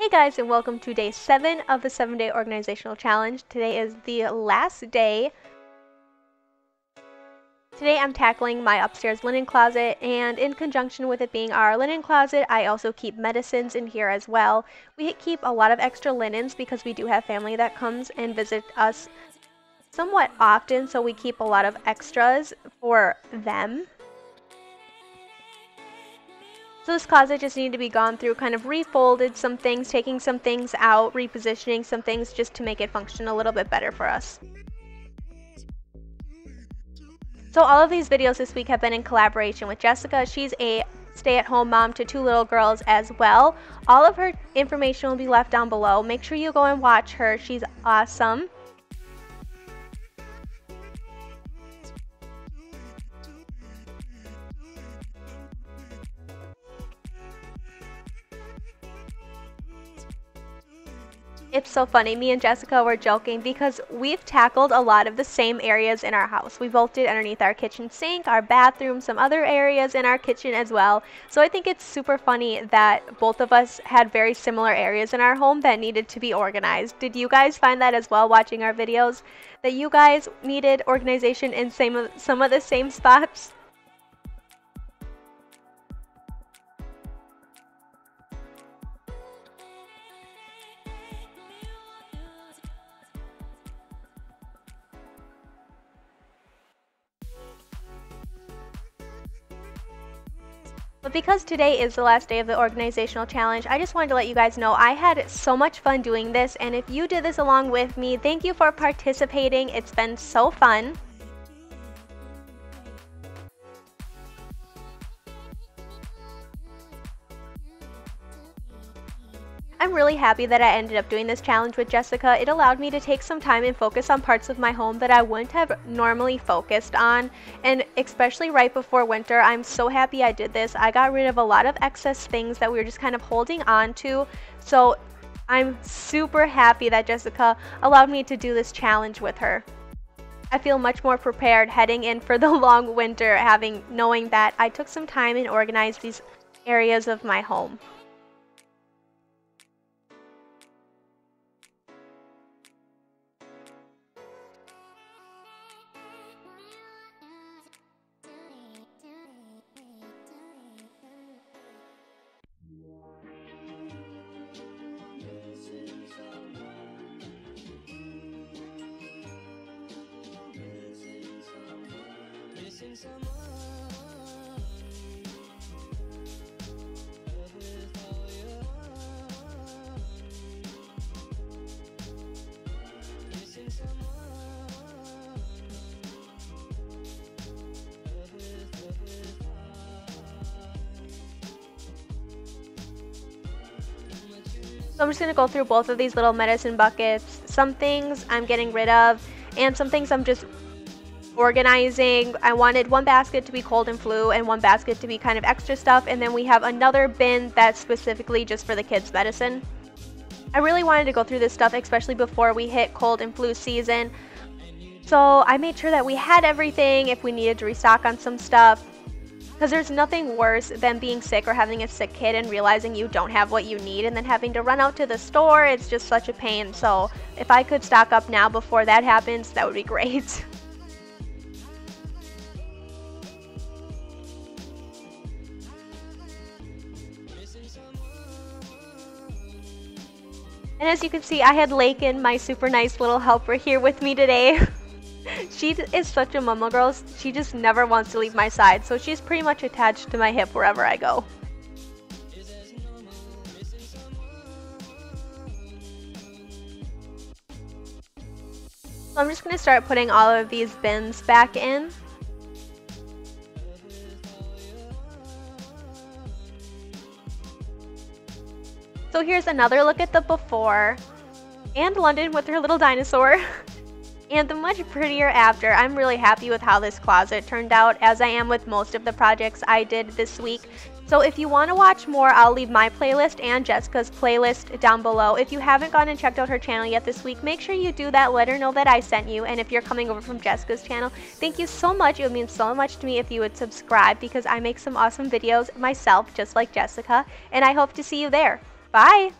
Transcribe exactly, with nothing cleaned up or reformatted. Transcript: Hey guys, and welcome to day seven of the seven day organizational challenge. Today is the last day. Today I'm tackling my upstairs linen closet, and in conjunction with it being our linen closet, I also keep medicines in here as well. We keep a lot of extra linens because we do have family that comes and visit us somewhat often, so we keep a lot of extras for them. So this closet just needed to be gone through, kind of refolded some things, taking some things out, repositioning some things just to make it function a little bit better for us. So all of these videos this week have been in collaboration with Jessica. She's a stay-at-home mom to two little girls as well. All of her information will be left down below. Make sure you go and watch her. She's awesome. It's so funny, me and Jessica were joking because we've tackled a lot of the same areas in our house. We both did underneath our kitchen sink, our bathroom, some other areas in our kitchen as well. So I think it's super funny that both of us had very similar areas in our home that needed to be organized. Did you guys find that as well watching our videos? That you guys needed organization in same, some of the same spots? But because today is the last day of the organizational challenge, I just wanted to let you guys know I had so much fun doing this, and if you did this along with me, thank you for participating. It's been so fun. I'm really happy that I ended up doing this challenge with Jessica. It allowed me to take some time and focus on parts of my home that I wouldn't have normally focused on, and especially right before winter, I'm so happy I did this. I got rid of a lot of excess things that we were just kind of holding on to, so I'm super happy that Jessica allowed me to do this challenge with her. I feel much more prepared heading in for the long winter, having knowing that I took some time and organized these areas of my home. So I'm just going to go through both of these little medicine buckets. Some things I'm getting rid of, and some things I'm just organizing. I wanted one basket to be cold and flu and one basket to be kind of extra stuff, and then we have another bin that's specifically just for the kids' medicine. I really wanted to go through this stuff, especially before we hit cold and flu season. So I made sure that we had everything if we needed to restock on some stuff, because there's nothing worse than being sick or having a sick kid and realizing you don't have what you need and then having to run out to the store. It's just such a pain. So if I could stock up now before that happens, that would be great. And as you can see, I had Laken, my super nice little helper, here with me today. She is such a mama girl. She just never wants to leave my side, so she's pretty much attached to my hip wherever I go. So I'm just going to start putting all of these bins back in. So here's another look at the before, and London with her little dinosaur, and the much prettier after. I'm really happy with how this closet turned out, as I am with most of the projects I did this week. So if you want to watch more, I'll leave my playlist and Jessica's playlist down below. If you haven't gone and checked out her channel yet this week, make sure you do that. Let her know that I sent you. And if you're coming over from Jessica's channel, thank you so much. It would mean so much to me if you would subscribe, because I make some awesome videos myself, just like Jessica, and I hope to see you there. Bye!